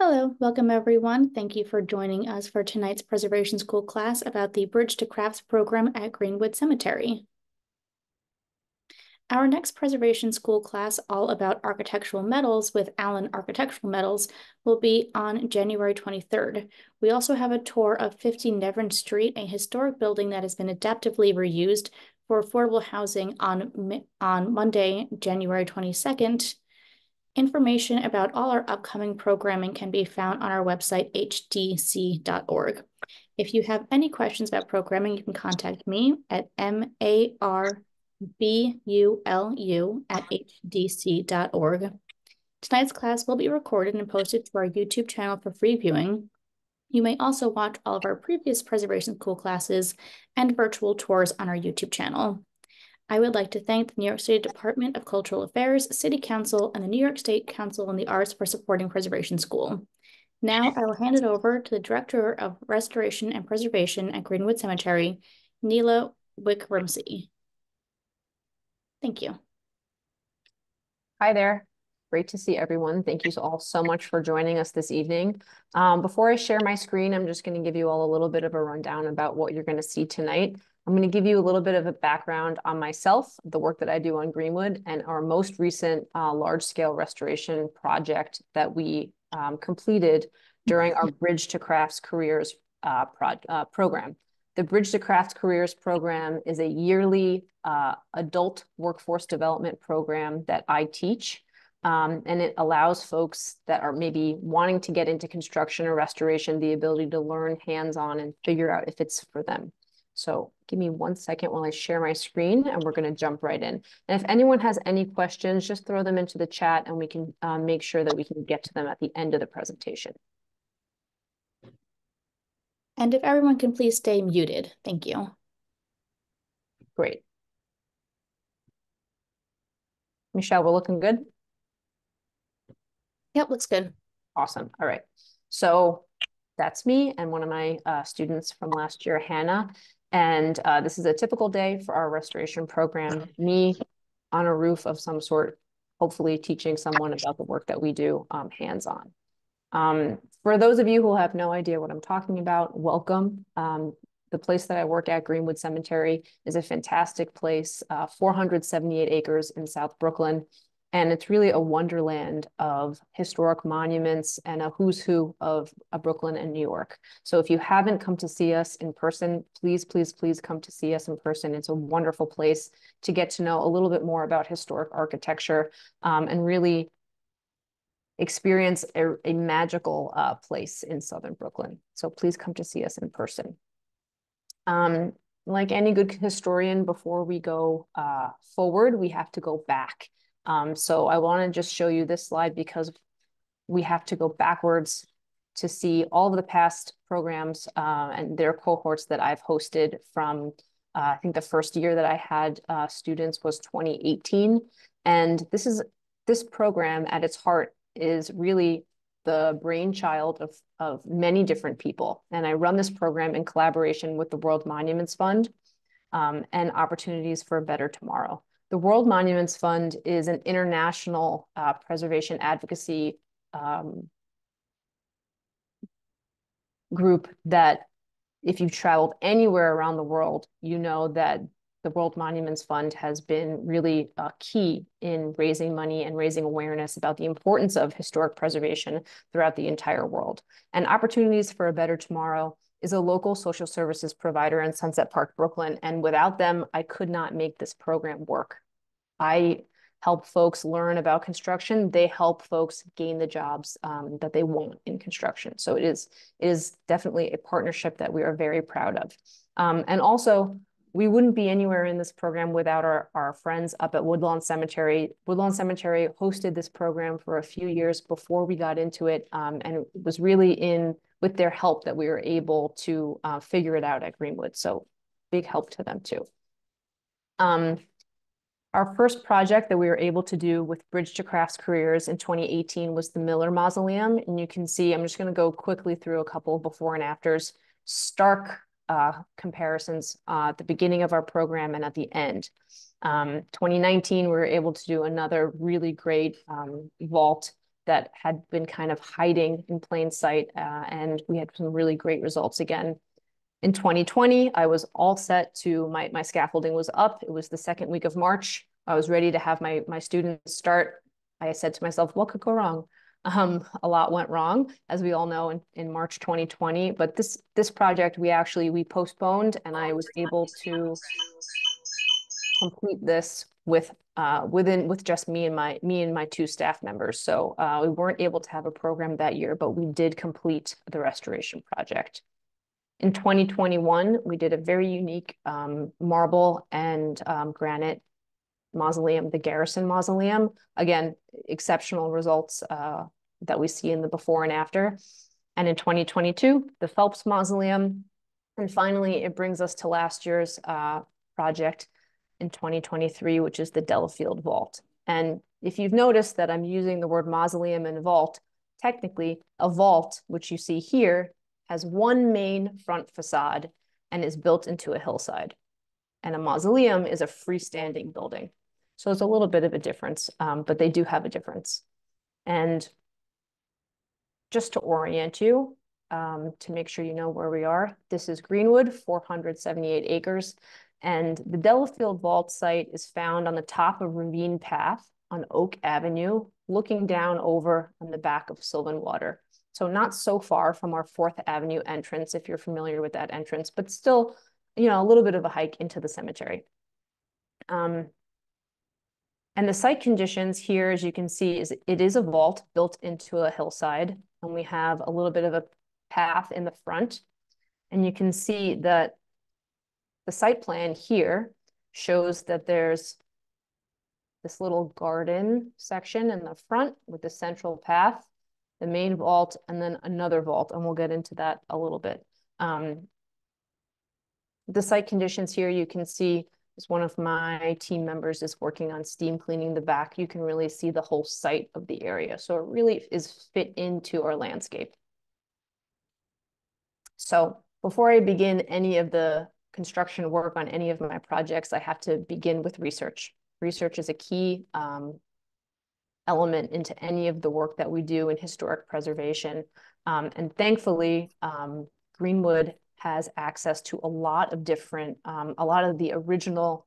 Hello, welcome everyone. Thank you for joining us for tonight's Preservation School class about the Bridge to Crafts program at Green-Wood Cemetery. Our next Preservation School class, all about architectural metals with Allen Architectural Metals, will be on January 23rd. We also have a tour of 50 Nevern Street, a historic building that has been adaptively reused for affordable housing on Monday, January 22nd. Information about all our upcoming programming can be found on our website, hdc.org. If you have any questions about programming, you can contact me at marbulu@hdc.org. Tonight's class will be recorded and posted to our YouTube channel for free viewing. You may also watch all of our previous Preservation School classes and virtual tours on our YouTube channel. I would like to thank the New York State Department of Cultural Affairs, City Council, and the New York State Council on the Arts for supporting Preservation School. Now I will hand it over to the Director of Restoration and Preservation at Green-Wood Cemetery, Neela Wickremesinghe. Thank you. Hi there. Great to see everyone. Thank you all so much for joining us this evening. Before I share my screen, I'm just going to give you all a little bit of a rundown about what you're going to see tonight. I'm going to give you a little bit of a background on myself, the work that I do on Green-Wood, and our most recent large-scale restoration project that we completed during our Bridge to Crafts Careers program. The Bridge to Crafts Careers program is a yearly adult workforce development program that I teach. And it allows folks that are maybe wanting to get into construction or restoration the ability to learn hands-on and figure out if it's for them. So give me 1 second while I share my screen and we're going to jump right in. And if anyone has any questions, just throw them into the chat and we can make sure that we can get to them at the end of the presentation. And if everyone can please stay muted. Thank you. Great. Michelle, we're looking good? Yep, looks good. Awesome. All right. So that's me and one of my students from last year, Hannah. And this is a typical day for our restoration program. Me on a roof of some sort, hopefully teaching someone about the work that we do hands-on. For those of you who have no idea what I'm talking about, welcome. The place that I work at, Green-Wood Cemetery, is a fantastic place, 478 acres in South Brooklyn. And it's really a wonderland of historic monuments and a who's who of Brooklyn and New York. So if you haven't come to see us in person, please, please, please come to see us in person. It's a wonderful place to get to know a little bit more about historic architecture and really experience a magical place in Southern Brooklyn. So please come to see us in person. Like any good historian, before we go forward, we have to go back. So I want to just show you this slide because we have to go backwards to see all of the past programs and their cohorts that I've hosted from, I think the first year that I had students was 2018. And this program at its heart is really the brainchild of many different people. And I run this program in collaboration with the World Monuments Fund and Opportunities for a Better Tomorrow. The World Monuments Fund is an international preservation advocacy group that if you've traveled anywhere around the world, you know that the World Monuments Fund has been really key in raising money and raising awareness about the importance of historic preservation throughout the entire world. And Opportunities for a Better Tomorrow is a local social services provider in Sunset Park, Brooklyn. And without them, I could not make this program work. I help folks learn about construction. They help folks gain the jobs that they want in construction. So it is definitely a partnership that we are very proud of. And also, we wouldn't be anywhere in this program without our friends up at Woodlawn Cemetery. Woodlawn Cemetery hosted this program for a few years before we got into it. And it was really with their help that we were able to figure it out at Green-Wood. So big help to them too. Our first project that we were able to do with Bridge to Crafts Careers in 2018 was the Miller Mausoleum. And you can see, I'm just gonna go quickly through a couple of before and afters, stark comparisons at the beginning of our program and at the end. 2019, we were able to do another really great vault that had been kind of hiding in plain sight. And we had some really great results again. In 2020, I was all set to, my scaffolding was up. It was the second week of March. I was ready to have my students start. I said to myself, what could go wrong? A lot went wrong, as we all know, in March 2020. But this project, we postponed, and I was able to complete this with just me and my two staff members. So we weren't able to have a program that year, but we did complete the restoration project. In 2021, we did a very unique marble and granite mausoleum, the Garrison Mausoleum. Again, exceptional results that we see in the before and after. And in 2022, the Phelps Mausoleum. And finally, it brings us to last year's project in 2023, which is the Delafield Vault. And if you've noticed that I'm using the word mausoleum and vault, technically a vault, which you see here, has one main front facade and is built into a hillside. And a mausoleum is a freestanding building. So it's a little bit of a difference, but they do have a difference. And just to orient you, to make sure you know where we are, this is Greenwood, 478 acres. And the Delafield Vault site is found on the top of Ravine Path on Oak Avenue, looking down over on the back of Sylvan Water. So not so far from our 4th Avenue entrance, if you're familiar with that entrance, but still, you know, a little bit of a hike into the cemetery. And the site conditions here, as you can see, is it is a vault built into a hillside, and we have a little bit of a path in the front. And you can see that the site plan here shows that there's this little garden section in the front with the central path, the main vault, and then another vault, and we'll get into that a little bit. The site conditions here, you can see, is one of my team members is working on steam cleaning the back. You can really see the whole site of the area. So it really is fit into our landscape. So before I begin any of the construction work on any of my projects, I have to begin with research. Research is a key element into any of the work that we do in historic preservation. And thankfully, Greenwood has access to a lot of different, a lot of the original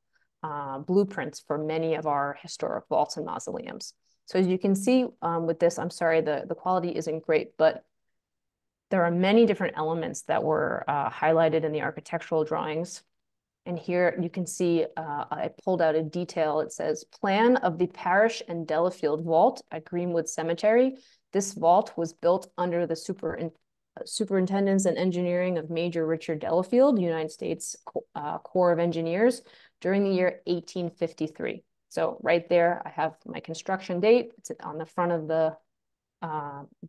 blueprints for many of our historic vaults and mausoleums. So as you can see with this, I'm sorry, the quality isn't great, but there are many different elements that were highlighted in the architectural drawings. And here you can see I pulled out a detail. It says, plan of the parish and Delafield Vault at Green-Wood Cemetery. This vault was built under the superintendence and engineering of Major Richard Delafield, United States Corps of Engineers, during the year 1853. So right there, I have my construction date. It's on the front of the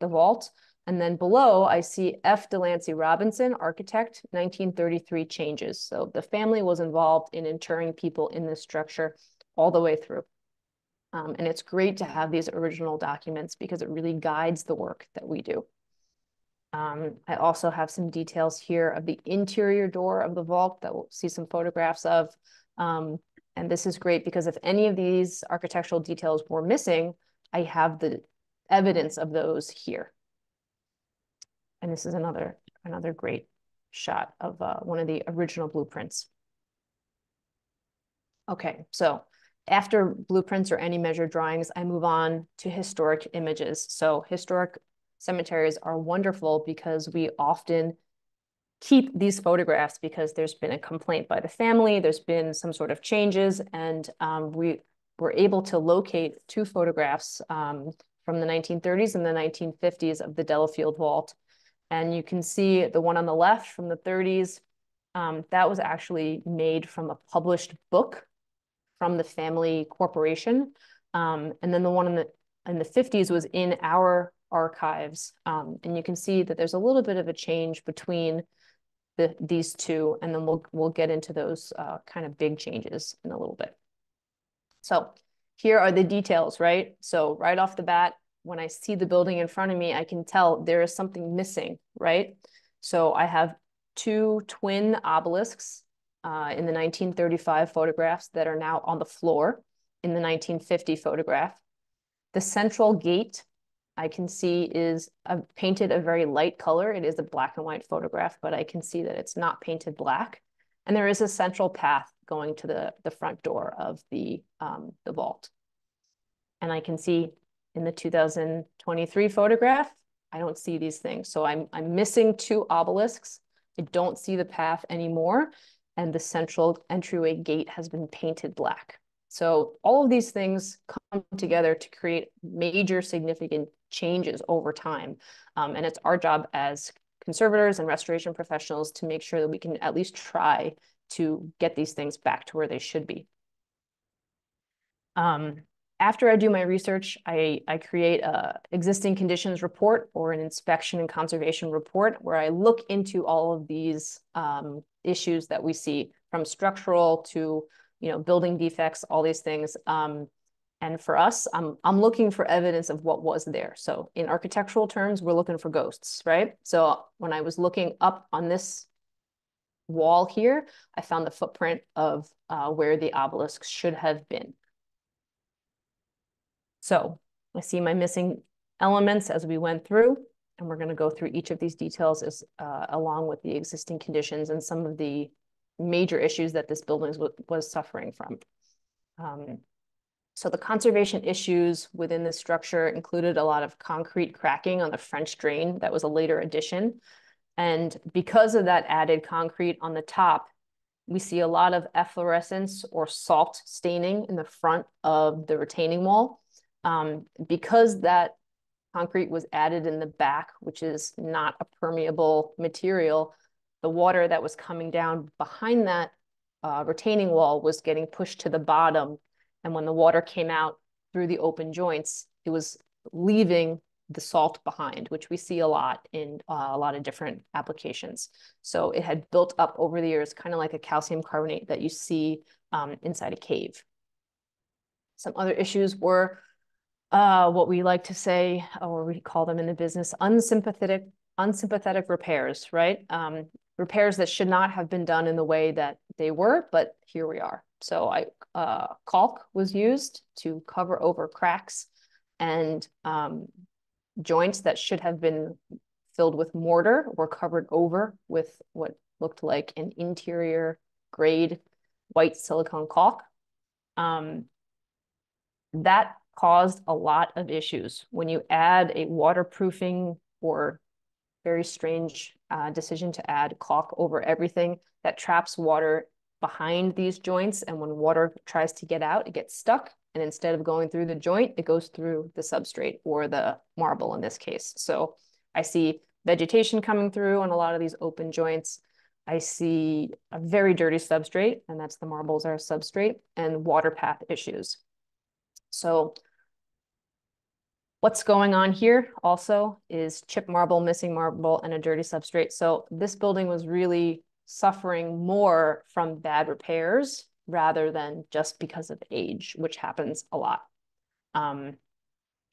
vault. And then below, I see F. Delancey Robinson, architect, 1933 changes. So the family was involved in interring people in this structure all the way through. And it's great to have these original documents because it really guides the work that we do. I also have some details here of the interior door of the vault that we'll see some photographs of. And this is great because if any of these architectural details were missing, I have the evidence of those here. And this is another great shot of one of the original blueprints. Okay, so after blueprints or any measured drawings, I move on to historic images. So historic cemeteries are wonderful because we often keep these photographs because there's been a complaint by the family, there's been some sort of changes, and we were able to locate two photographs from the 1930s and the 1950s of the Delafield Vault. And you can see the one on the left from the 30s, that was actually made from a published book from the family corporation. And then the one in the 50s was in our archives. And you can see that there's a little bit of a change between these two, and then we'll get into those kind of big changes in a little bit. So here are the details, right? So right off the bat, when I see the building in front of me, I can tell there is something missing, right? So I have two twin obelisks in the 1935 photographs that are now on the floor in the 1950 photograph. The central gate I can see is painted a very light color. It is a black and white photograph, but I can see that it's not painted black. And there is a central path going to the front door of the vault. And I can see in the 2023 photograph, I don't see these things. So I'm missing two obelisks. I don't see the path anymore. And the central entryway gate has been painted black. So all of these things come together to create major significant changes over time. And it's our job as conservators and restoration professionals to make sure that we can at least try to get these things back to where they should be. After I do my research, I create an existing conditions report or an inspection and conservation report where I look into all of these issues that we see, from structural to building defects, all these things. And for us, I'm looking for evidence of what was there. So in architectural terms, we're looking for ghosts, right? So when I was looking up on this wall here, I found the footprint of where the obelisk should have been. So I see my missing elements as we went through, and we're gonna go through each of these details as, along with the existing conditions and some of the major issues that this building was suffering from. So the conservation issues within this structure included a lot of concrete cracking on the French drain. That was a later addition. And because of that added concrete on the top, we see a lot of efflorescence or salt staining in the front of the retaining wall. Because that concrete was added in the back, which is not a permeable material, the water that was coming down behind that retaining wall was getting pushed to the bottom. And when the water came out through the open joints, it was leaving the salt behind, which we see a lot in a lot of different applications. So it had built up over the years, kind of like a calcium carbonate that you see inside a cave. Some other issues were what we like to say, or we call them in the business, unsympathetic repairs, right? Repairs that should not have been done in the way that they were, but here we are. So caulk was used to cover over cracks and joints that should have been filled with mortar were covered over with what looked like an interior grade white silicone caulk. That caused a lot of issues. When you add a waterproofing or very strange decision to add caulk over everything, that traps water behind these joints, and when water tries to get out, it gets stuck, and instead of going through the joint, it goes through the substrate or the marble in this case. So I see vegetation coming through on a lot of these open joints. I see a very dirty substrate, and that's the marbles are substrate, and water path issues. So what's going on here also is chip marble, missing marble, and a dirty substrate. So this building was really suffering more from bad repairs rather than just because of age, which happens a lot. And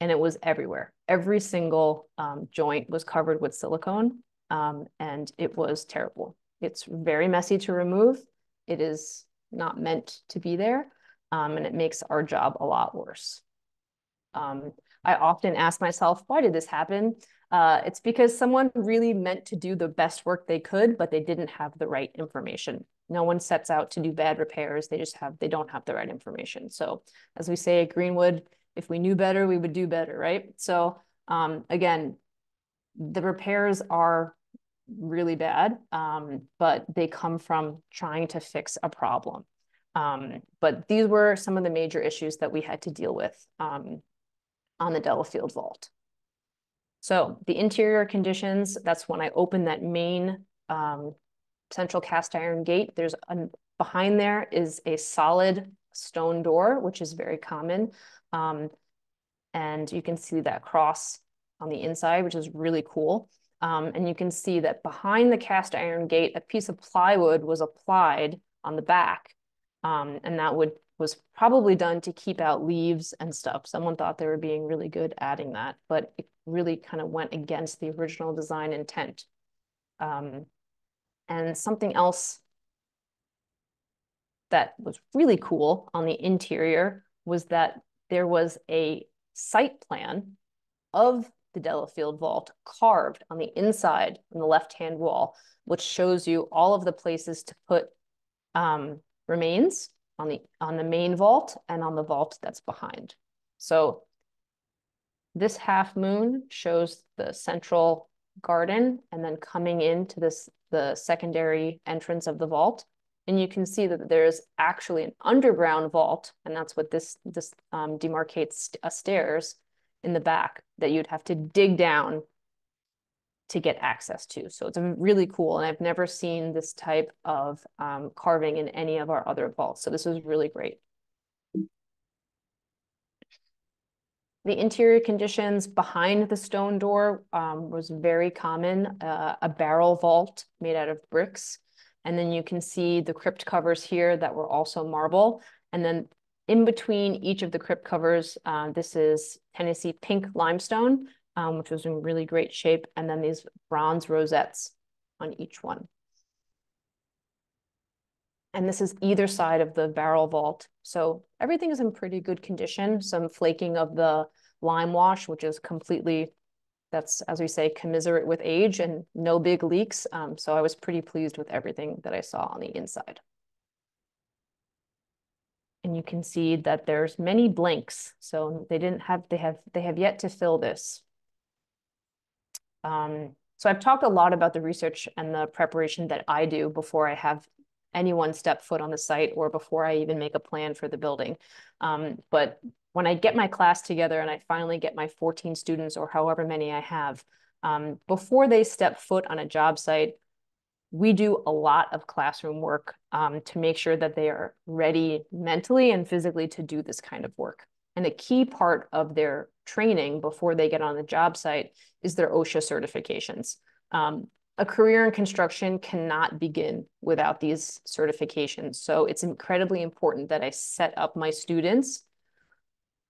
it was everywhere. Every single joint was covered with silicone, and it was terrible. It's very messy to remove. It is not meant to be there. And it makes our job a lot worse. I often ask myself, why did this happen? It's because someone really meant to do the best work they could, but they didn't have the right information. No one sets out to do bad repairs. They just have, they don't have the right information. So as we say at Green-Wood, if we knew better, we would do better, right? So again, the repairs are really bad, but they come from trying to fix a problem. But these were some of the major issues that we had to deal with on the Delafield Vault. So the interior conditions, that's when I opened that main central cast iron gate. There's behind there is a solid stone door, which is very common. And you can see that cross on the inside, which is really cool. And you can see that behind the cast iron gate, a piece of plywood was applied on the back. And that was probably done to keep out leaves and stuff. Someone thought they were being really good adding that, but it really kind of went against the original design intent. And something else that was really cool on the interior was that there was a site plan of the Delafield Vault carved on the inside on the left-hand wall, which shows you all of the places to put remains on the main vault and on the vault that's behind. So this half moon shows the central garden, and then coming into this, the secondary entrance of the vault. And you can see that there's actually an underground vault, and that's what this demarcates a stairs in the back that you'd have to dig down to get access to. So it's really cool, and I've never seen this type of carving in any of our other vaults. So this was really great. The interior conditions behind the stone door was very common, a barrel vault made out of bricks. And then you can see the crypt covers here that were also marble. And then in between each of the crypt covers, this is Tennessee pink limestone, which was in really great shape. And then these bronze rosettes on each one. And this is either side of the barrel vault. So everything is in pretty good condition. Some flaking of the lime wash, which is completely, that's, as we say, commiserate with age, and no big leaks. So I was pretty pleased with everything that I saw on the inside. And you can see that there's many blanks. So they have yet to fill this. So I've talked a lot about the research and the preparation that I do before I have anyone step foot on the site or before I even make a plan for the building. But when I get my class together and I finally get my 14 students or however many I have, before they step foot on a job site, we do a lot of classroom work to make sure that they are ready mentally and physically to do this kind of work. And a key part of their training before they get on the job site is their OSHA certifications. A career in construction cannot begin without these certifications. So it's incredibly important that I set up my students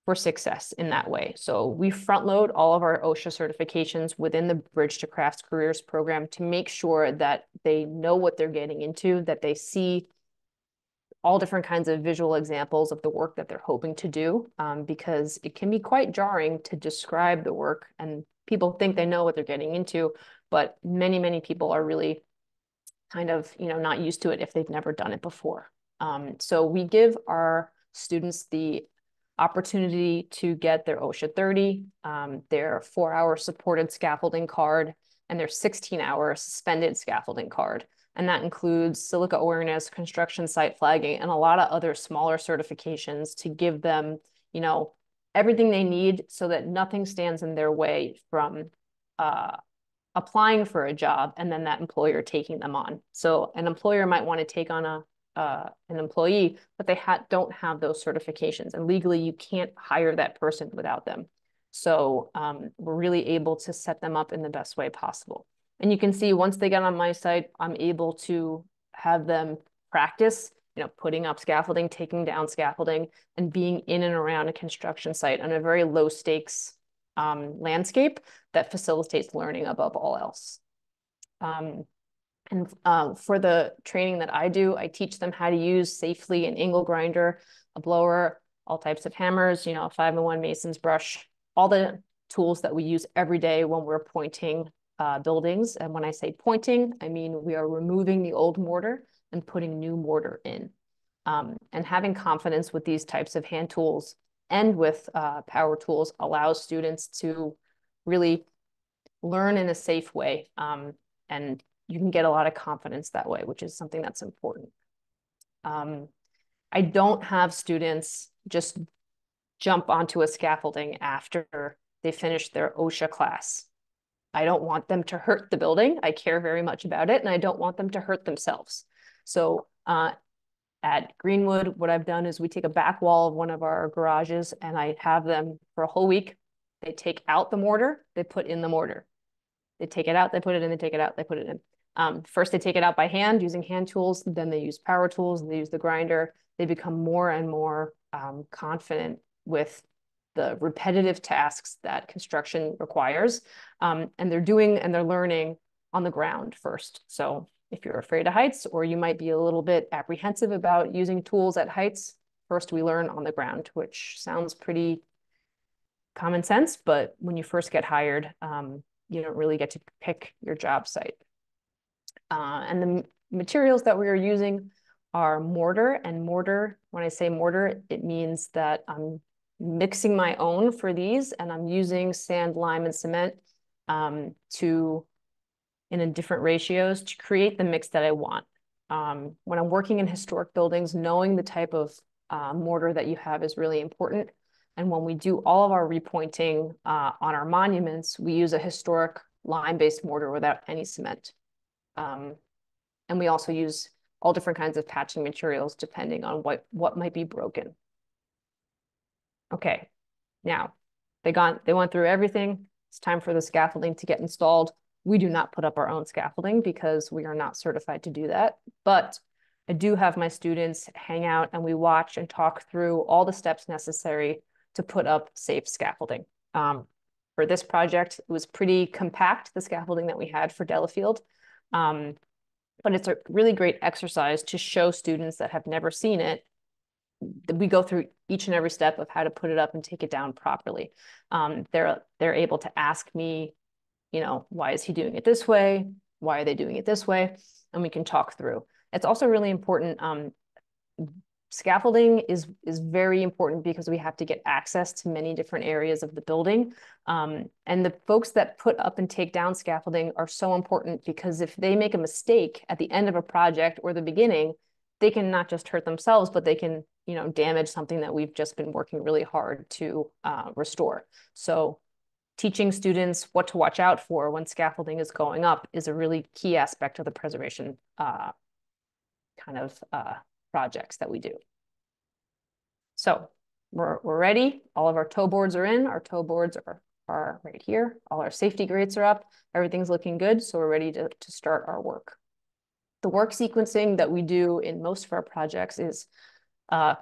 for success in that way. So we front load all of our OSHA certifications within the Bridge to Crafts Careers program to make sure that they know what they're getting into, that they see all different kinds of visual examples of the work that they're hoping to do, because it can be quite jarring to describe the work, and people think they know what they're getting into, but many, many people are really kind of, you know, not used to it if they've never done it before. So we give our students the opportunity to get their OSHA 30, their 4-hour supported scaffolding card, and their 16-hour suspended scaffolding card. And that includes silica awareness, construction site flagging, and a lot of other smaller certifications to give them, you know, everything they need so that nothing stands in their way from applying for a job and then that employer taking them on. So an employer might want to take on an employee, but they don't have those certifications, and legally you can't hire that person without them. So we're really able to set them up in the best way possible. And you can see once they get on my site, I'm able to have them practice, you know, putting up scaffolding, taking down scaffolding, and being in and around a construction site on a very low stakes landscape that facilitates learning above all else. And for the training that I do, I teach them how to use safely an angle grinder, a blower, all types of hammers, you know, a 5-in-1 mason's brush, all the tools that we use every day when we're pointing buildings. And when I say pointing, I mean we are removing the old mortar and putting new mortar in, and having confidence with these types of hand tools and with power tools allows students to really learn in a safe way, and you can get a lot of confidence that way, which is something that's important. I don't have students just jump onto a scaffolding after they finish their OSHA class. I don't want them to hurt the building. I care very much about it, and I don't want them to hurt themselves. So at Green-Wood, what I've done is we take a back wall of one of our garages and I have them for a whole week. They take out the mortar, they put in the mortar. They take it out, they put it in, they take it out, they put it in. First, they take it out by hand using hand tools, then they use power tools, they use the grinder. They become more and more confident with the repetitive tasks that construction requires. And they're doing and they're learning on the ground first. So if you're afraid of heights, or you might be a little bit apprehensive about using tools at heights, first we learn on the ground, which sounds pretty common sense, but when you first get hired, you don't really get to pick your job site. And the materials that we are using are mortar, and mortar, when I say mortar, it means that I'm mixing my own for these, and I'm using sand, lime, and cement in different ratios to create the mix that I want. When I'm working in historic buildings, knowing the type of mortar that you have is really important. And when we do all of our repointing on our monuments, we use a historic lime-based mortar without any cement. And we also use all different kinds of patching materials depending on what might be broken. Okay, now they went through everything. It's time for the scaffolding to get installed. We do not put up our own scaffolding because we are not certified to do that. But I do have my students hang out and we watch and talk through all the steps necessary to put up safe scaffolding. For this project, it was pretty compact, the scaffolding that we had for Delafield. But it's a really great exercise to show students that have never seen it. We go through each and every step of how to put it up and take it down properly. They're able to ask me, you know, why is he doing it this way? Why are they doing it this way? And we can talk through. It's also really important. Scaffolding is very important because we have to get access to many different areas of the building. And the folks that put up and take down scaffolding are so important because if they make a mistake at the end of a project or the beginning, they can not just hurt themselves, but they can, you know, damage something that we've just been working really hard to restore. So teaching students what to watch out for when scaffolding is going up is a really key aspect of the preservation projects that we do. So we're ready. All of our toe boards are in. Our toe boards are right here. All our safety grates are up. Everything's looking good. So we're ready to start our work. The work sequencing that we do in most of our projects is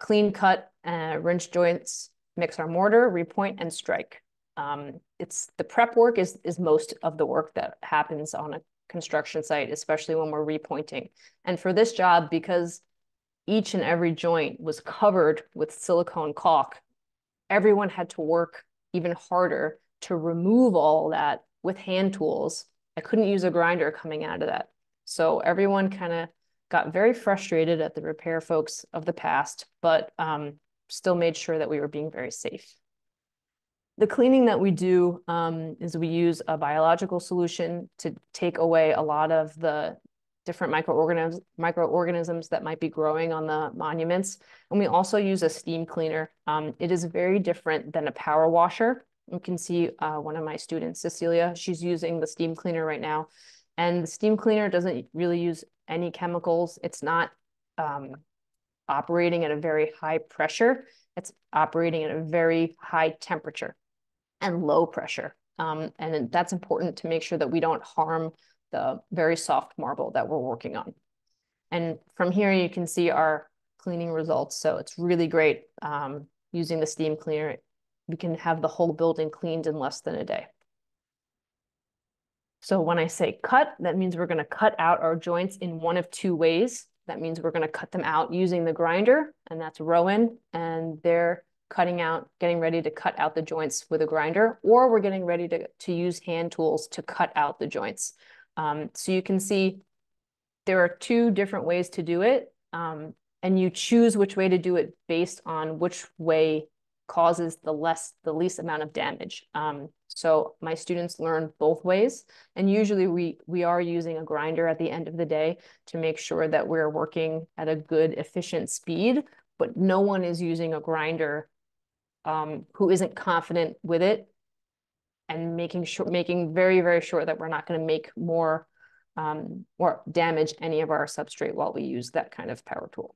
clean cut, wrench joints, mix our mortar, repoint, and strike. The prep work is most of the work that happens on a construction site, especially when we're repointing. And for this job, because each and every joint was covered with silicone caulk, everyone had to work even harder to remove all that with hand tools. I couldn't use a grinder coming out of that. So everyone kind of got very frustrated at the repair folks of the past, but still made sure that we were being very safe. The cleaning that we do is we use a biological solution to take away a lot of the different microorganisms that might be growing on the monuments. And we also use a steam cleaner. It is very different than a power washer. You can see one of my students, Cecilia, she's using the steam cleaner right now. And the steam cleaner doesn't really use any chemicals. It's not operating at a very high pressure. It's operating at a very high temperature and low pressure. And that's important to make sure that we don't harm the very soft marble that we're working on. And from here, you can see our cleaning results. So it's really great using the steam cleaner. We can have the whole building cleaned in less than a day. So when I say cut, that means we're going to cut out our joints in one of two ways. That means we're going to cut them out using the grinder, and that's Rowan, and they're cutting out, getting ready to cut out the joints with a grinder, or we're getting ready to use hand tools to cut out the joints. So you can see there are two different ways to do it, and you choose which way to do it based on which way causes the least amount of damage. So my students learn both ways, and usually we are using a grinder at the end of the day to make sure that we're working at a good, efficient speed, but no one is using a grinder who isn't confident with it, and making very, very sure that we're not going to make more or damage any of our substrate while we use that kind of power tool.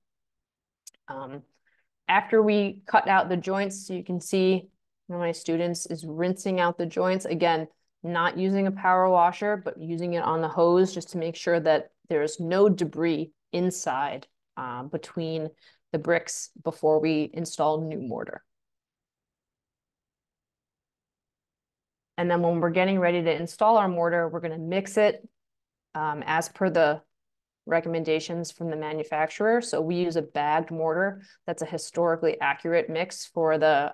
After we cut out the joints, you can see one of my students is rinsing out the joints. Again, not using a power washer, but using it on the hose just to make sure that there's no debris inside between the bricks before we install new mortar. And then when we're getting ready to install our mortar, we're going to mix it as per the recommendations from the manufacturer. So we use a bagged mortar that's a historically accurate mix for the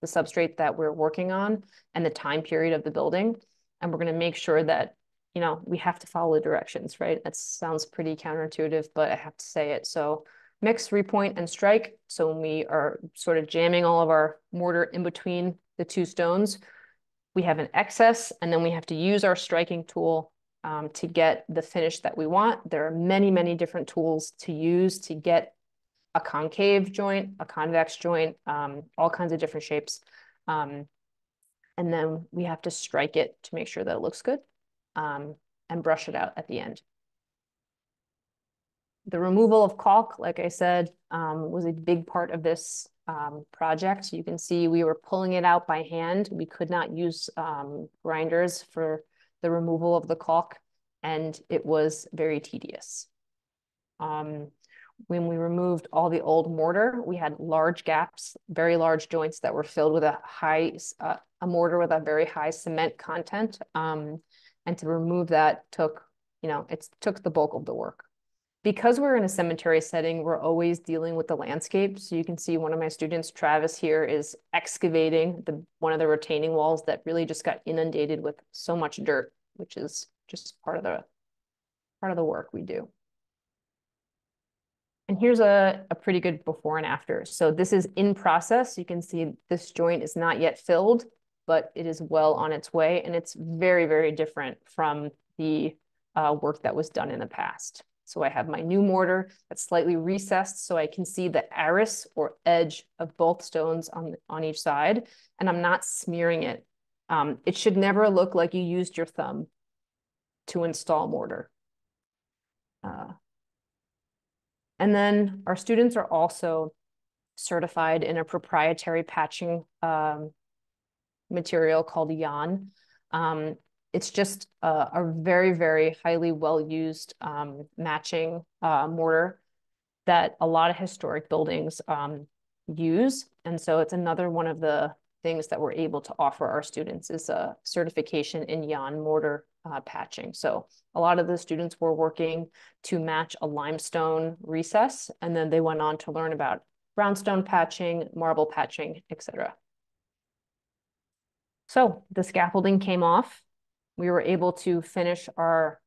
the substrate that we're working on and the time period of the building. And we're going to make sure that, you know, we have to follow the directions, right? That sounds pretty counterintuitive, but I have to say it. So mix, repoint, and strike. So when we are sort of jamming all of our mortar in between the two stones, we have an excess, and then we have to use our striking tool to get the finish that we want. There are many, many different tools to use to get a concave joint, a convex joint, all kinds of different shapes. And then we have to strike it to make sure that it looks good and brush it out at the end. The removal of caulk, like I said, was a big part of this project. You can see we were pulling it out by hand. We could not use grinders for the removal of the caulk, and it was very tedious. When we removed all the old mortar, we had large gaps, very large joints that were filled with a mortar with a very high cement content. And to remove that took, you know, it took the bulk of the work. Because we're in a cemetery setting, we're always dealing with the landscape. So you can see one of my students, Travis, here is excavating one of the retaining walls that really just got inundated with so much dirt, which is just part of the work we do. And here's a pretty good before and after. So this is in process. You can see this joint is not yet filled, but it is well on its way. And it's very, very different from the work that was done in the past. So I have my new mortar that's slightly recessed so I can see the aris or edge of both stones on each side, and I'm not smearing it. It should never look like you used your thumb to install mortar. And then our students are also certified in a proprietary patching material called YAN. It's just a very, very highly well-used matching mortar that a lot of historic buildings use. And so it's another one of the things that we're able to offer our students is a certification in YAN mortar patching. So a lot of the students were working to match a limestone recess, and then they went on to learn about brownstone patching, marble patching, etc. So the scaffolding came off. We were able to finish our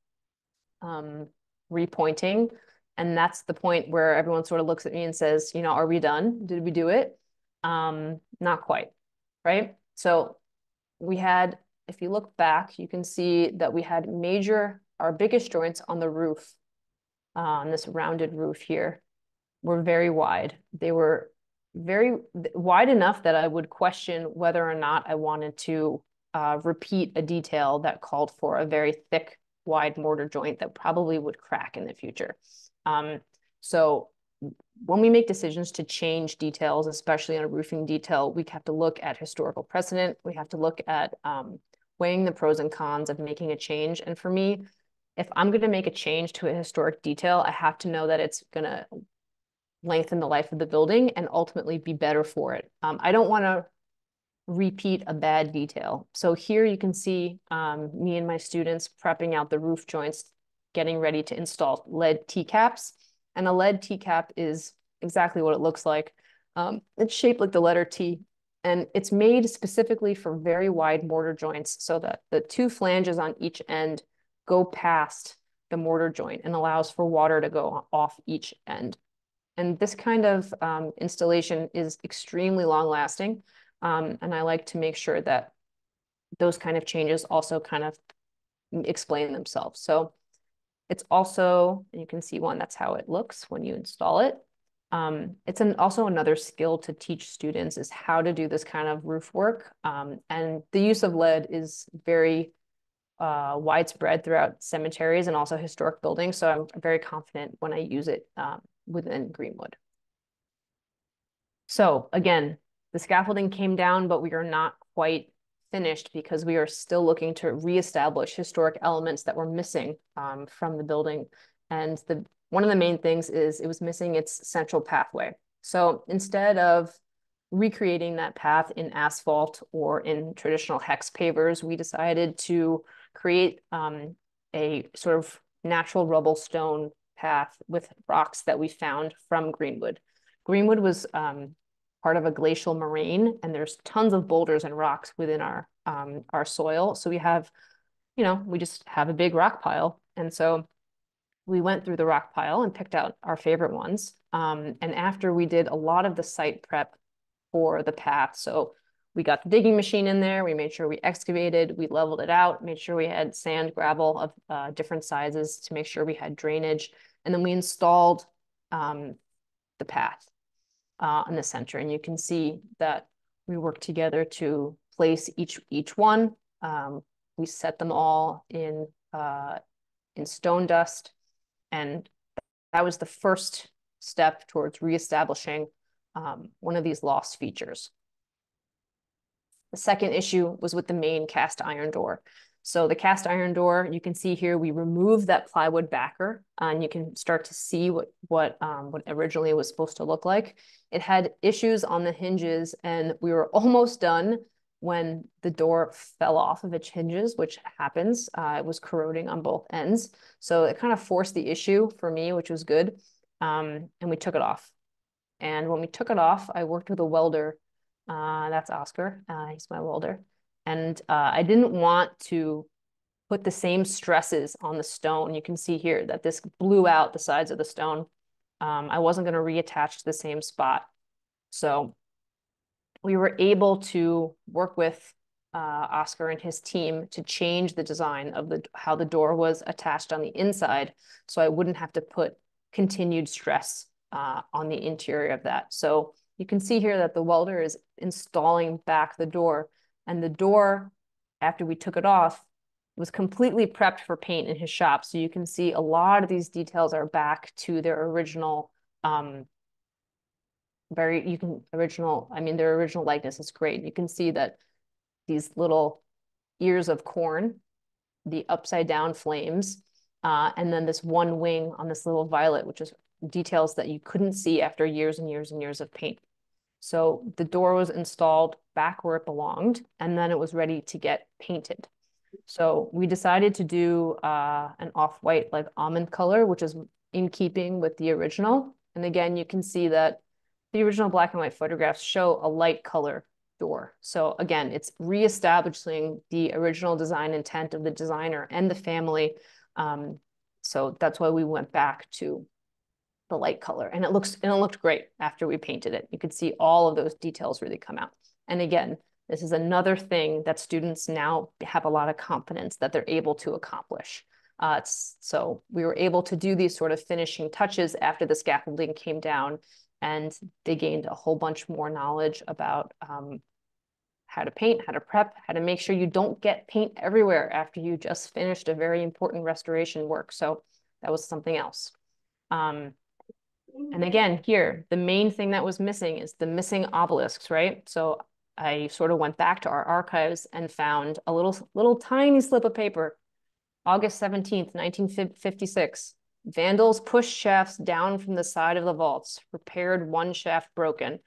repointing. And that's the point where everyone sort of looks at me and says, you know, are we done? Did we do it? Not quite, right? So we had, if you look back, you can see that we had our biggest joints on the roof, on this rounded roof here, were very wide. They were very wide enough that I would question whether or not I wanted to repeat a detail that called for a very thick, wide mortar joint that probably would crack in the future. So when we make decisions to change details, especially on a roofing detail, we have to look at historical precedent. We have to look at weighing the pros and cons of making a change. And for me, if I'm going to make a change to a historic detail, I have to know that it's going to lengthen the life of the building and ultimately be better for it. I don't want to repeat a bad detail. So here you can see me and my students prepping out the roof joints, getting ready to install lead T-caps. And a lead T-cap is exactly what it looks like. It's shaped like the letter T, and it's made specifically for very wide mortar joints so that the two flanges on each end go past the mortar joint and allows for water to go off each end. And this kind of installation is extremely long-lasting. And I like to make sure that those kind of changes also kind of explain themselves. So it's also, and you can see one, that's how it looks when you install it. It's also another skill to teach students is how to do this kind of roof work. And the use of lead is very widespread throughout cemeteries and also historic buildings. So I'm very confident when I use it within Green-Wood. So again, the scaffolding came down, but we are not quite finished because we are still looking to reestablish historic elements that were missing from the building. And one of the main things is it was missing its central pathway. So instead of recreating that path in asphalt or in traditional hex pavers, we decided to create a sort of natural rubble stone path with rocks that we found from Green-Wood. Green-Wood was part of a glacial moraine, and there's tons of boulders and rocks within our soil. So we have, you know, we just have a big rock pile. And so we went through the rock pile and picked out our favorite ones. And after we did a lot of the site prep for the path, so we got the digging machine in there, we made sure we excavated, we leveled it out, made sure we had sand, gravel of different sizes to make sure we had drainage. And then we installed the path in the center. And you can see that we worked together to place each one. We set them all in stone dust. And that was the first step towards reestablishing one of these lost features. The second issue was with the main cast iron door. So the cast iron door, you can see here, we removed that plywood backer, and you can start to see what originally it was supposed to look like. It had issues on the hinges, and we were almost done when the door fell off of its hinges, which happens. It was corroding on both ends. So it kind of forced the issue for me, which was good. And we took it off. And when we took it off, I worked with a welder. That's Oscar. He's my welder. And I didn't want to put the same stresses on the stone. You can see here that this blew out the sides of the stone. I wasn't going to reattach to the same spot. So we were able to work with Oscar and his team to change the design of how the door was attached on the inside, so I wouldn't have to put continued stress on the interior of that. So you can see here that the welder is installing back the door. And the door, after we took it off, was completely prepped for paint in his shop. So you can see a lot of these details are back to their original, their original likeness. It's great. You can see that these little ears of corn, the upside down flames, and then this one wing on this little violet, which is details that you couldn't see after years and years and years of paint. So the door was installed back where it belonged, and then it was ready to get painted. So we decided to do an off-white, like almond color, which is in keeping with the original. And again, you can see that the original black and white photographs show a light color door. So again, it's reestablishing the original design intent of the designer and the family. So that's why we went back to the light color, and it looked great after we painted it. You could see all of those details really come out. And again, this is another thing that students now have a lot of confidence that they're able to accomplish. So we were able to do these sort of finishing touches after the scaffolding came down, and they gained a whole bunch more knowledge about how to paint, how to prep, how to make sure you don't get paint everywhere after you just finished a very important restoration work. So that was something else. And again, here, the main thing that was missing is the missing obelisks, right? So I sort of went back to our archives and found a little tiny slip of paper. August 17th, 1956, vandals pushed shafts down from the side of the vaults, repaired one shaft broken.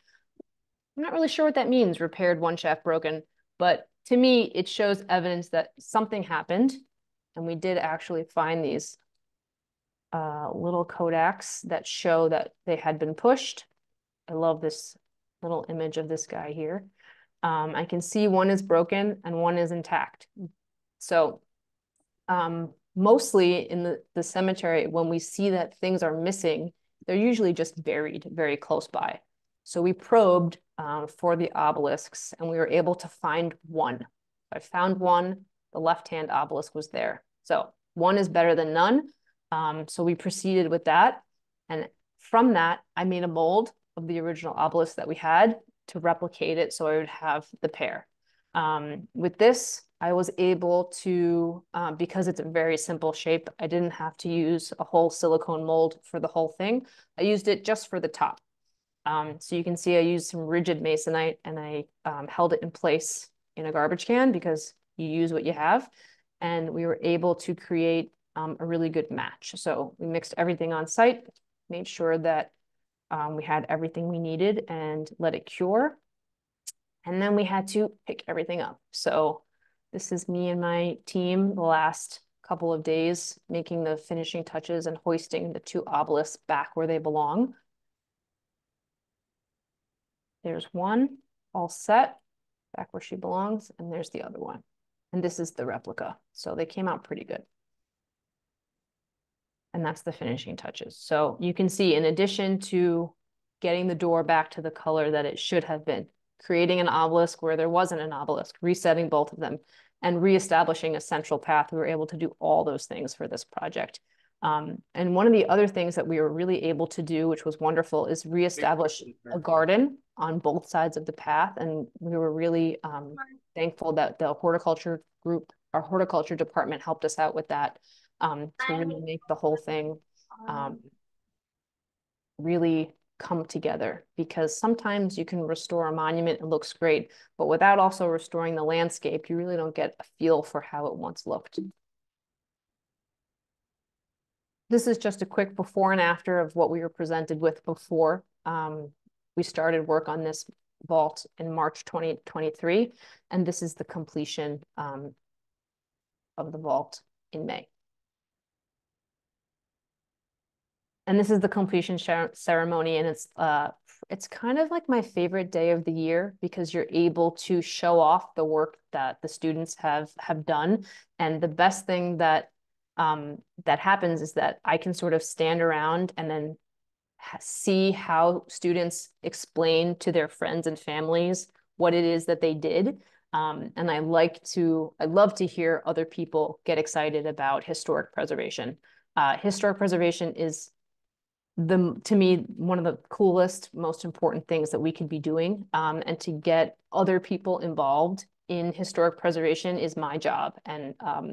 I'm not really sure what that means, repaired one shaft broken, but to me, it shows evidence that something happened, and we did actually find these little kodaks that show that they had been pushed. I love this little image of this guy here. I can see one is broken and one is intact. So mostly in the cemetery, when we see that things are missing, they're usually just buried very close by. So we probed for the obelisks, and we were able to find one. I found one, the left-hand obelisk was there. So one is better than none. So we proceeded with that. And from that, I made a mold of the original obelisk that we had to replicate it so I would have the pair. With this, I was able to, because it's a very simple shape, I didn't have to use a whole silicone mold for the whole thing. I used it just for the top. So you can see I used some rigid masonite, and I held it in place in a garbage can because you use what you have. And we were able to create a really good match. So we mixed everything on site, made sure that we had everything we needed, and let it cure. And then we had to pick everything up. So this is me and my team the last couple of days, making the finishing touches and hoisting the two obelisks back where they belong. There's one, all set, back where she belongs, and there's the other one. And this is the replica. So they came out pretty good. And that's the finishing touches. So you can see, in addition to getting the door back to the color that it should have been, creating an obelisk where there wasn't an obelisk, resetting both of them, and reestablishing a central path, we were able to do all those things for this project. And one of the other things that we were really able to do, which was wonderful, is reestablish a garden on both sides of the path. And we were really thankful that the horticulture group, our horticulture department, helped us out with that to really make the whole thing really come together. Because sometimes you can restore a monument, it looks great, but without also restoring the landscape, you really don't get a feel for how it once looked. This is just a quick before and after of what we were presented with before we started work on this vault in March 2023, and this is the completion of the vault in May. And this is the completion ceremony, and it's kind of like my favorite day of the year, because you're able to show off the work that the students have done. And the best thing that that happens is that I can sort of stand around and then see how students explain to their friends and families what it is that they did. And I love to hear other people get excited about historic preservation. Historic preservation is, to me, one of the coolest, most important things that we could be doing. And to get other people involved in historic preservation is my job. And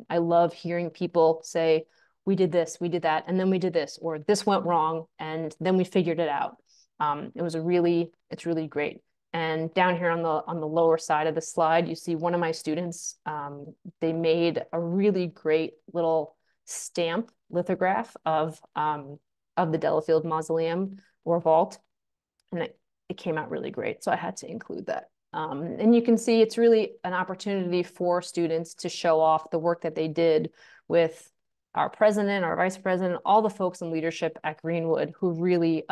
I love hearing people say, we did this, we did that, and then we did this, or this went wrong, and then we figured it out. It's really great. And down here on the lower side of the slide, you see one of my students, they made a really great little stamp lithograph of the Delafield mausoleum or vault. And it came out really great. So I had to include that. And you can see it's really an opportunity for students to show off the work that they did with our president, our vice president, all the folks in leadership at Green-Wood who really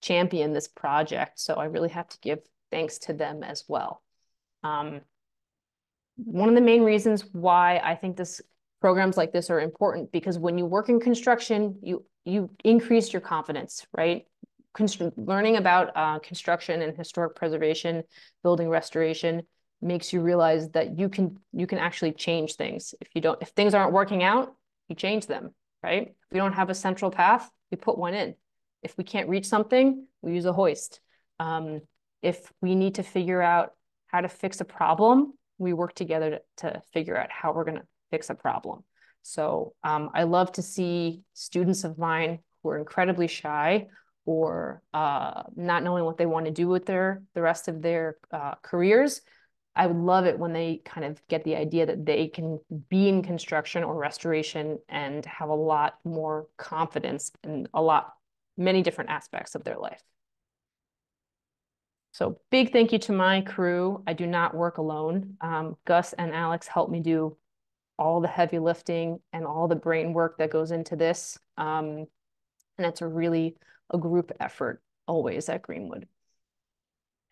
championed this project. So I really have to give thanks to them as well. One of the main reasons why I think programs like this are important, because when you work in construction, you increase your confidence, right? Learning about construction and historic preservation, building restoration, makes you realize that you can actually change things. If things aren't working out, you change them, right? If we don't have a central path, we put one in. If we can't reach something, we use a hoist. If we need to figure out how to fix a problem, we work together to figure out how we're going to fix a problem. So I love to see students of mine who are incredibly shy, or not knowing what they want to do with the rest of their careers. I would love it when they kind of get the idea that they can be in construction or restoration and have a lot more confidence in many different aspects of their life. So big thank you to my crew. I do not work alone. Gus and Alex helped me do all the heavy lifting and all the brain work that goes into this. And it's a group effort always at Green-Wood.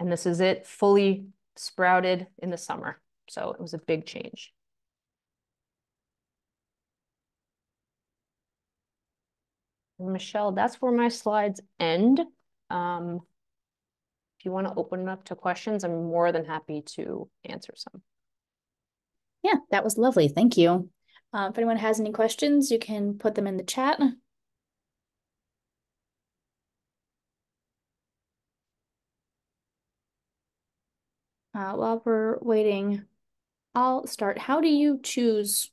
And this is it, fully sprouted in the summer. So it was a big change. Michelle, that's where my slides end. If you want to open it up to questions, I'm more than happy to answer some. Yeah, that was lovely. Thank you. If anyone has any questions, you can put them in the chat. While we're waiting, I'll start. How do you choose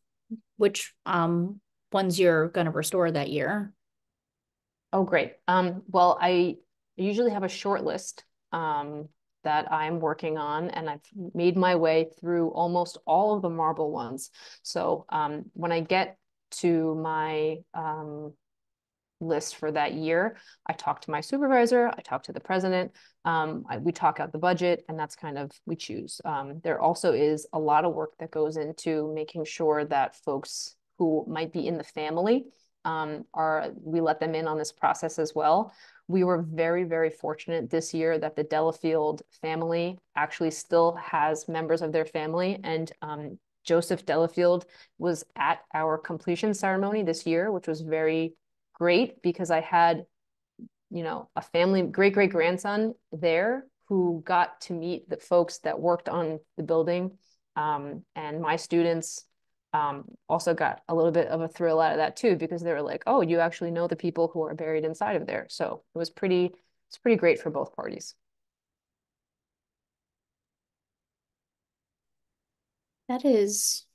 which ones you're going to restore that year? Oh, great. Well, I usually have a short list that I'm working on, and I've made my way through almost all of the marble ones. So when I get to my list for that year, I talk to my supervisor, I talk to the president, we talk out the budget, and that's kind of, we choose. There also is a lot of work that goes into making sure that folks who might be in the family we let them in on this process as well. We were very, very fortunate this year that the Delafield family actually still has members of their family, and Joseph Delafield was at our completion ceremony this year, which was very great because I had, you know, a family, great-great-grandson there who got to meet the folks that worked on the building. And my students also got a little bit of a thrill out of that too, because they were like, oh, you actually know the people who are buried inside of there. So it was pretty, it's pretty great for both parties. That is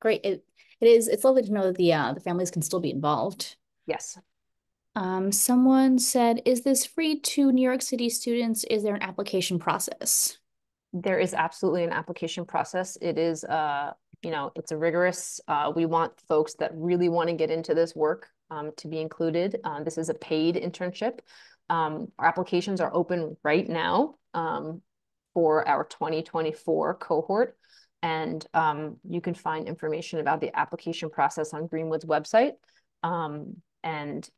great. It's lovely to know that the families can still be involved. Yes. Someone said, is this free to New York City students? Is there an application process? There is absolutely an application process. It is, you know, it's a rigorous, we want folks that really want to get into this work to be included. This is a paid internship. Our applications are open right now for our 2024 cohort. And you can find information about the application process on Green-Wood's website. That's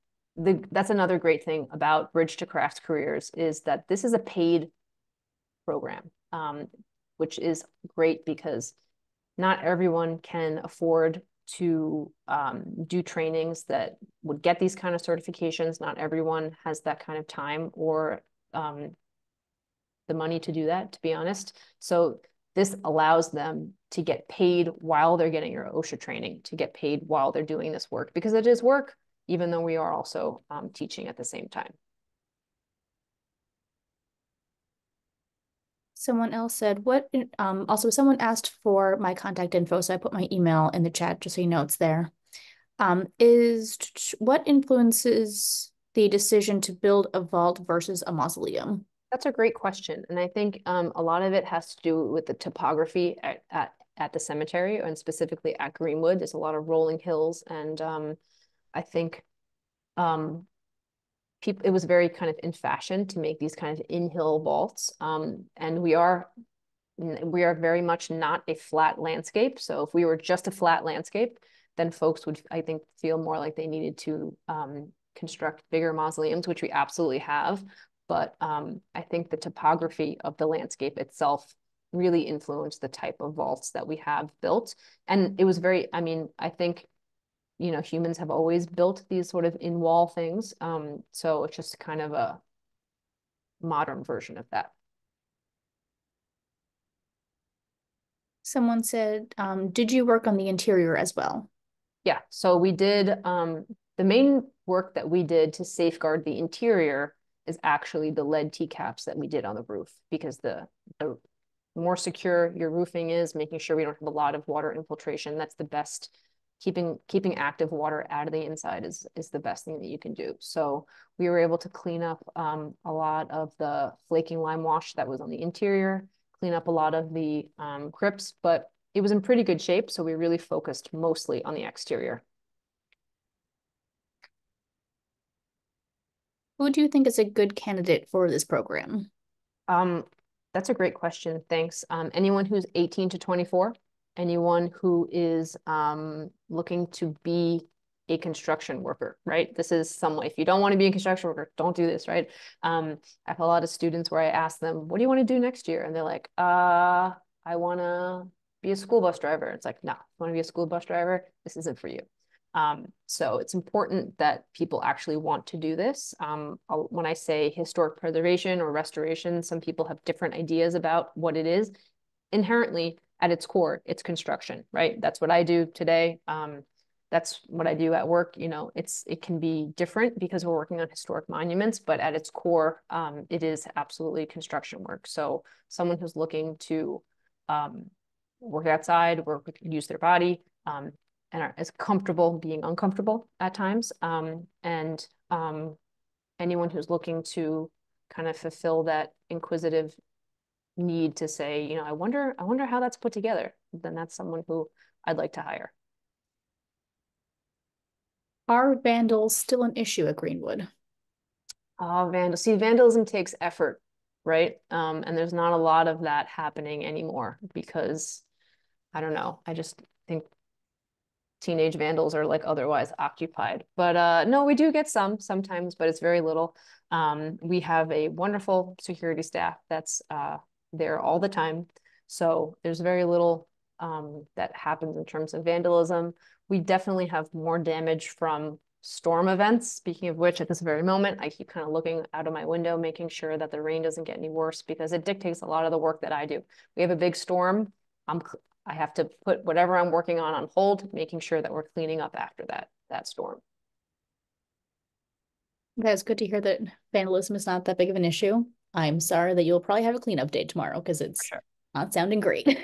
another great thing about Bridge to Crafts Careers is that this is a paid program, which is great because not everyone can afford to do trainings that would get these kind of certifications. Not everyone has that kind of time or the money to do that, to be honest. So this allows them to get paid while they're getting your OSHA training, to get paid while they're doing this work, because it is work, even though we are also teaching at the same time. Someone else said, what, also someone asked for my contact info, so I put my email in the chat just so you know it's there. What influences the decision to build a vault versus a mausoleum? That's a great question. And I think a lot of it has to do with the topography at the cemetery, and specifically at Green-Wood. There's a lot of rolling hills, and I think it was very kind of in fashion to make these kind of in-hill vaults. And we are very much not a flat landscape. So if we were just a flat landscape, then folks would, I think, feel more like they needed to construct bigger mausoleums, which we absolutely have. But I think the topography of the landscape itself really influenced the type of vaults that we have built. And it was very, I mean, I think, you know, humans have always built these sort of in-wall things. So it's just kind of a modern version of that. Someone said, did you work on the interior as well? Yeah, so we did, the main work that we did to safeguard the interior is actually the lead teacaps that we did on the roof, because the more secure your roofing is, making sure we don't have a lot of water infiltration, that's the best. Keeping active water out of the inside is the best thing that you can do. So we were able to clean up a lot of the flaking lime wash that was on the interior, clean up a lot of the crypts, but it was in pretty good shape. So we really focused mostly on the exterior. Who do you think is a good candidate for this program? That's a great question, thanks. Anyone who's 18 to 24. Anyone who is looking to be a construction worker, right? This is some, if you don't want to be a construction worker, don't do this, right? I have a lot of students where I ask them, what do you want to do next year? And they're like, I want to be a school bus driver. It's like, no, you want to be a school bus driver? This isn't for you. So it's important that people actually want to do this. When I say historic preservation or restoration, some people have different ideas about what it is. Inherently, at its core, it's construction, right? That's what I do today. That's what I do at work. You know, it can be different because we're working on historic monuments, but at its core, it is absolutely construction work. So someone who's looking to work outside, use their body, and is comfortable being uncomfortable at times, anyone who's looking to kind of fulfill that inquisitive need to say, you know, I wonder how that's put together, then that's someone who I'd like to hire. Are vandals still an issue at Green-Wood? Vandalism takes effort, right? And there's not a lot of that happening anymore because, I don't know, I just think teenage vandals or like otherwise occupied. But no, we do get some sometimes, but it's very little. We have a wonderful security staff that's there all the time. So there's very little that happens in terms of vandalism. We definitely have more damage from storm events. Speaking of which, at this very moment, I keep kind of looking out of my window, making sure that the rain doesn't get any worse because it dictates a lot of the work that I do. We have a big storm. I have to put whatever I'm working on hold, making sure that we're cleaning up after that storm. That's good to hear that vandalism is not that big of an issue. I'm sorry that you'll probably have a cleanup day tomorrow because it's sure. Not sounding great.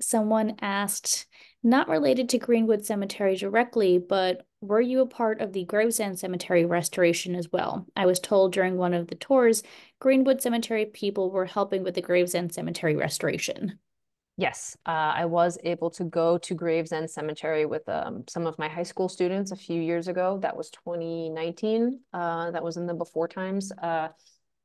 Someone asked, not related to Green-Wood Cemetery directly, but were you a part of the Gravesend Cemetery restoration as well? I was told during one of the tours, Green-Wood Cemetery people were helping with the Gravesend Cemetery restoration. Yes, I was able to go to Gravesend Cemetery with some of my high school students a few years ago. That was 2019. That was in the before times,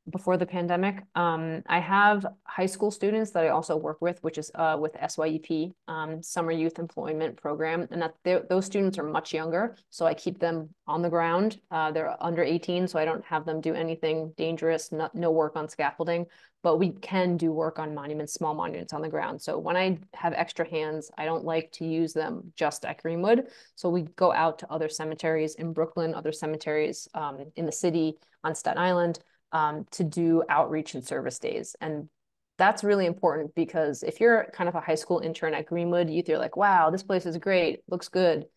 before the pandemic. I have high school students that I also work with, which is with SYEP, Summer Youth Employment Program. And that those students are much younger, so I keep them on the ground. They're under 18, so I don't have them do anything dangerous, no work on scaffolding. But we can do work on monuments, small monuments on the ground. So when I have extra hands, I don't like to use them just at Green-Wood. So we go out to other cemeteries in Brooklyn, other cemeteries in the city, on Staten Island, to do outreach and service days. And that's really important because if you're kind of a high school intern at Green-Wood, you're like, wow, this place is great, looks good.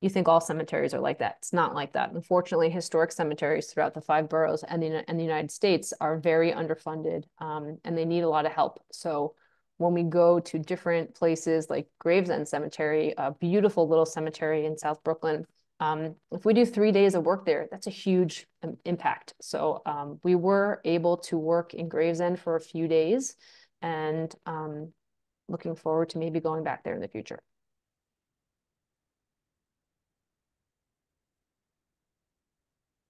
You think all cemeteries are like that. It's not like that. Unfortunately, historic cemeteries throughout the 5 boroughs and the United States are very underfunded and they need a lot of help. So when we go to different places like Gravesend Cemetery, a beautiful little cemetery in South Brooklyn, if we do 3 days of work there, that's a huge impact. So we were able to work in Gravesend for a few days and looking forward to maybe going back there in the future.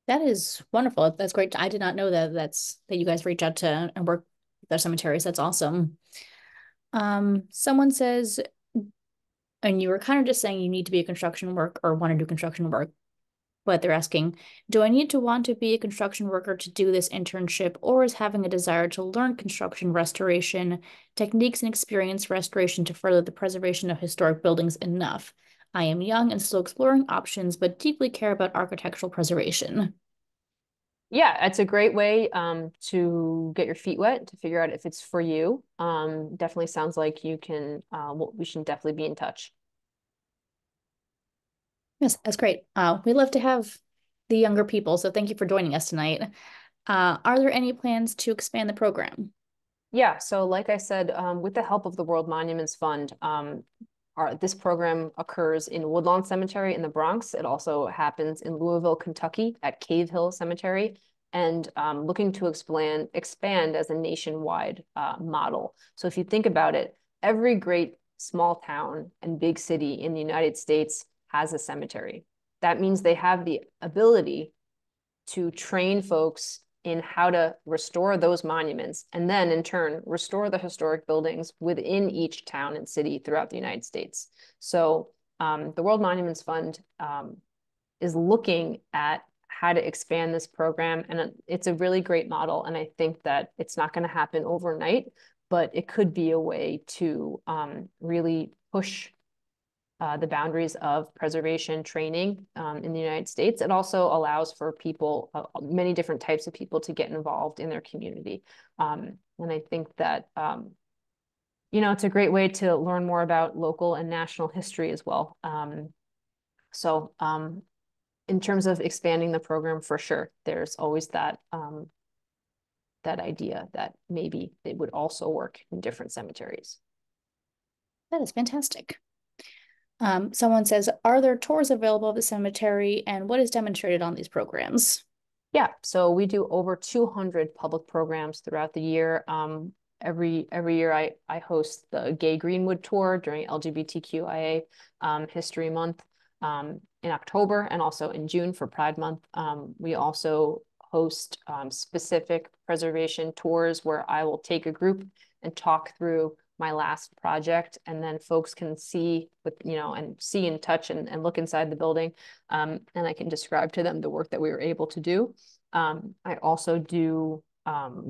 That is wonderful. That's great. I did not know that you guys reach out to and work with their cemeteries. That's awesome. Someone says, and you were kind of just saying you need to be a construction worker or want to do construction work, but they're asking, do I need to want to be a construction worker to do this internship, or is having a desire to learn construction restoration techniques and experience restoration to further the preservation of historic buildings enough? I am young and still exploring options, but deeply care about architectural preservation. Yeah, it's a great way to get your feet wet, to figure out if it's for you. Definitely sounds like you can, we should definitely be in touch. Yes, that's great. We love to have the younger people, so thank you for joining us tonight. Are there any plans to expand the program? Yeah, so like I said, with the help of the World Monuments Fund, this program occurs in Woodlawn Cemetery in the Bronx. It also happens in Louisville, Kentucky at Cave Hill Cemetery, and looking to expand as a nationwide model. So if you think about it, every great small town and big city in the United States has a cemetery. That means they have the ability to train folks in how to restore those monuments, and then in turn, restore the historic buildings within each town and city throughout the United States. So the World Monuments Fund is looking at how to expand this program, and it's a really great model, and I think that it's not gonna happen overnight, but it could be a way to really push the boundaries of preservation training in the United States. It also allows for people, many different types of people, to get involved in their community. And I think that, you know, it's a great way to learn more about local and national history as well. In terms of expanding the program, for sure, there's always that, that idea that maybe it would also work in different cemeteries. That is fantastic. Someone says, are there tours available at the cemetery and what is demonstrated on these programs? Yeah, so we do over 200 public programs throughout the year. Every year I host the Gay Green-Wood Tour during LGBTQIA History Month in October and also in June for Pride Month. We also host specific preservation tours where I will take a group and talk through my last project, and then folks can see with, you know, and see and touch and look inside the building. And I can describe to them the work that we were able to do. I also do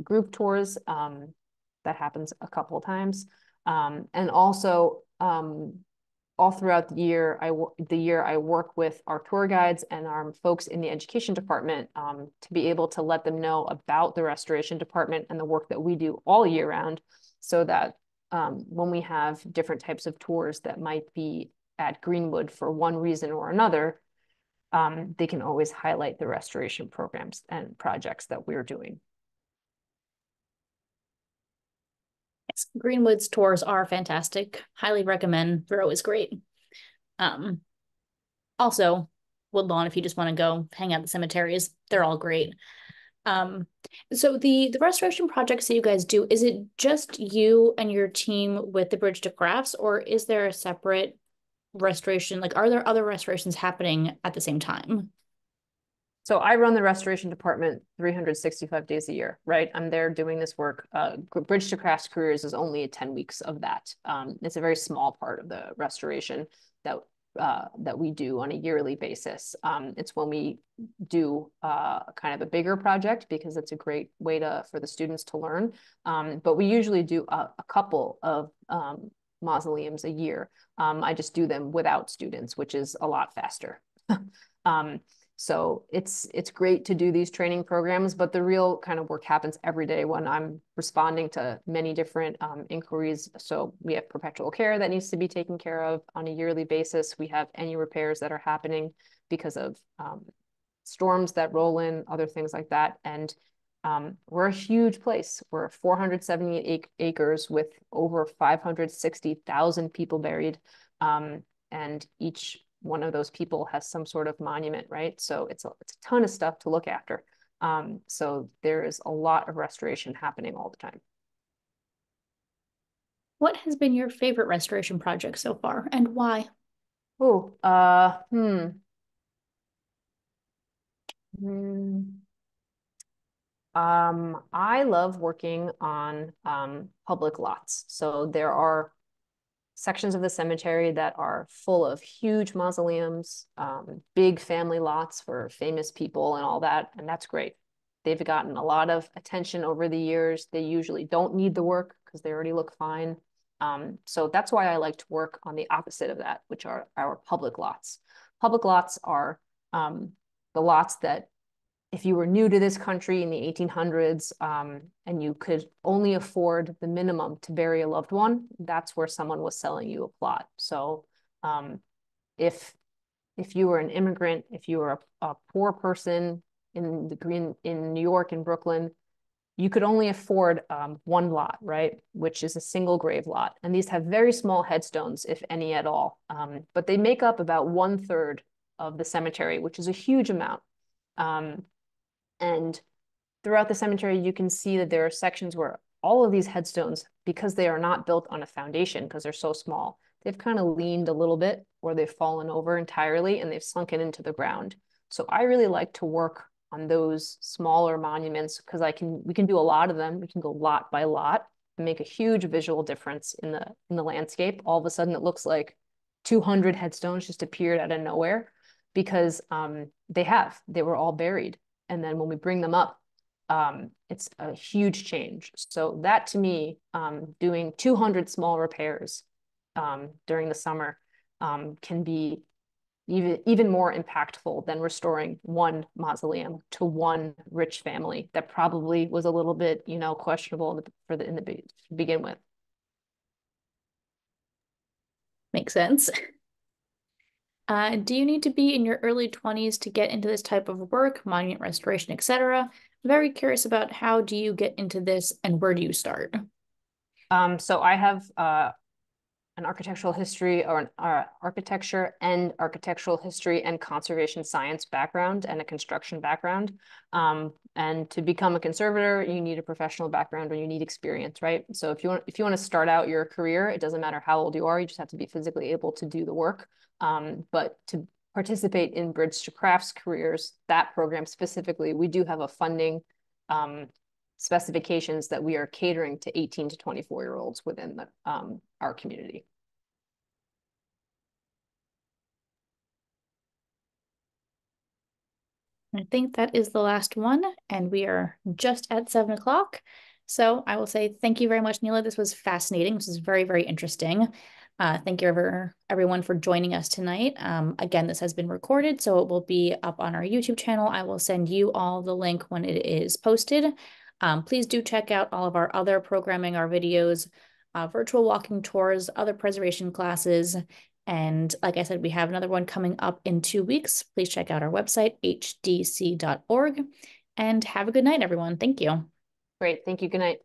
group tours. That happens a couple of times. And also all throughout the year, I work with our tour guides and our folks in the education department to be able to let them know about the restoration department and the work that we do all year round, so that when we have different types of tours that might be at Green-Wood for one reason or another, they can always highlight the restoration programs and projects that we're doing. Yes, Green-Wood's tours are fantastic. Highly recommend. They're always great. Also, Woodlawn, if you just want to go hang out at the cemeteries, they're all great. So the restoration projects that you guys do, is it just you and your team with the Bridge to Crafts, or is there a separate restoration? Like, are there other restorations happening at the same time? So I run the restoration department 365 days a year, right? I'm there doing this work. Bridge to Crafts Careers is only 10 weeks of that. It's a very small part of the restoration that that we do on a yearly basis. It's when we do kind of a bigger project, because it's a great way for the students to learn. But we usually do a couple of mausoleums a year. I just do them without students, which is a lot faster. So it's great to do these training programs, but the real kind of work happens every day when I'm responding to many different inquiries. So we have perpetual care that needs to be taken care of on a yearly basis. We have any repairs that are happening because of storms that roll in, other things like that. And we're a huge place. We're 478 acres with over 560,000 people buried. And each one of those people has some sort of monument, right? So it's a ton of stuff to look after. So there is a lot of restoration happening all the time. What has been your favorite restoration project so far, and why? Oh, I love working on public lots. So there are sections of the cemetery that are full of huge mausoleums, big family lots for famous people and all that, and that's great. They've gotten a lot of attention over the years. They usually don't need the work because they already look fine. So that's why I like to work on the opposite of that, which are our public lots. Public lots are the lots that, if you were new to this country in the 1800s and you could only afford the minimum to bury a loved one, that's where someone was selling you a plot. So if you were an immigrant, if you were a poor person in New York and Brooklyn, you could only afford one lot, right? Which is a single grave lot. And these have very small headstones, if any at all, but they make up about 1/3 of the cemetery, which is a huge amount. And throughout the cemetery, you can see that there are sections where all of these headstones, because they are not built on a foundation, because they're so small, they've kind of leaned a little bit, or they've fallen over entirely and they've sunken into the ground. So I really like to work on those smaller monuments, because we can do a lot of them. We can go lot by lot and make a huge visual difference in the landscape. All of a sudden, it looks like 200 headstones just appeared out of nowhere, because they were all buried. And then when we bring them up, it's a huge change. So that, to me, doing 200 small repairs during the summer can be even more impactful than restoring one mausoleum to one rich family that probably was a little bit, you know, questionable to begin with. Makes sense. Do you need to be in your early 20s to get into this type of work, monument restoration, etc.? Very curious about how do you get into this and where do you start? So I have an architectural history or an architecture and architectural history and conservation science background and a construction background. And to become a conservator, you need a professional background or you need experience, right? So if you want to start out your career, it doesn't matter how old you are, you just have to be physically able to do the work. But to participate in Bridge to Crafts Careers, that program specifically, we do have a funding specifications that we are catering to 18 to 24-year-olds within the, our community. I think that is the last one, and we are just at 7 o'clock. So I will say thank you very much, Neela. This was fascinating. This is very, very interesting. Thank you everyone for joining us tonight. Again, this has been recorded, so it will be up on our YouTube channel. I will send you all the link when it is posted. Please do check out all of our other programming, our videos, virtual walking tours, other preservation classes. And like I said, we have another one coming up in 2 weeks. Please check out our website, hdc.org, and have a good night, everyone. Thank you. Great. Thank you. Good night.